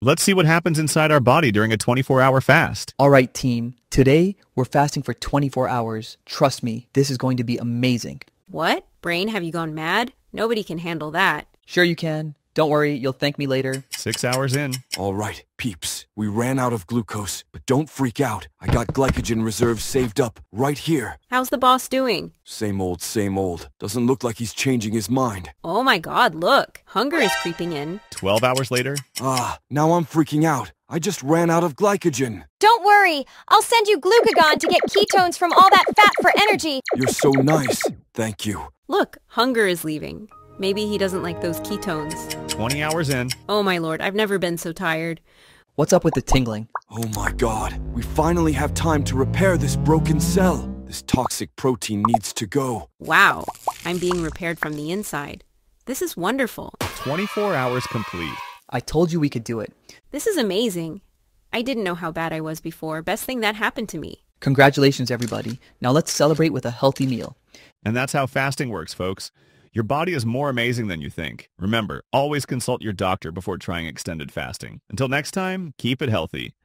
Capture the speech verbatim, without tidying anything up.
Let's see what happens inside our body during a twenty-four hour fast. All right, team. Today, we're fasting for twenty-four hours. Trust me, this is going to be amazing. What? Brain, have you gone mad? Nobody can handle that. Sure you can. Don't worry, you'll thank me later. Six hours in. All right, peeps. We ran out of glucose, but don't freak out. I got glycogen reserves saved up right here. How's the boss doing? Same old, same old. Doesn't look like he's changing his mind. Oh my God, look. Hunger is creeping in. Twelve hours later. Ah, now I'm freaking out. I just ran out of glycogen. Don't worry. I'll send you glucagon to get ketones from all that fat for energy. You're so nice. Thank you. Look, hunger is leaving. Maybe he doesn't like those ketones. twenty hours in. Oh my Lord, I've never been so tired. What's up with the tingling? Oh my God, we finally have time to repair this broken cell. This toxic protein needs to go. Wow, I'm being repaired from the inside. This is wonderful. twenty-four hours complete. I told you we could do it. This is amazing. I didn't know how bad I was before. Best thing that happened to me. Congratulations, everybody. Now let's celebrate with a healthy meal. And that's how fasting works, folks. Your body is more amazing than you think. Remember, always consult your doctor before trying extended fasting. Until next time, keep it healthy.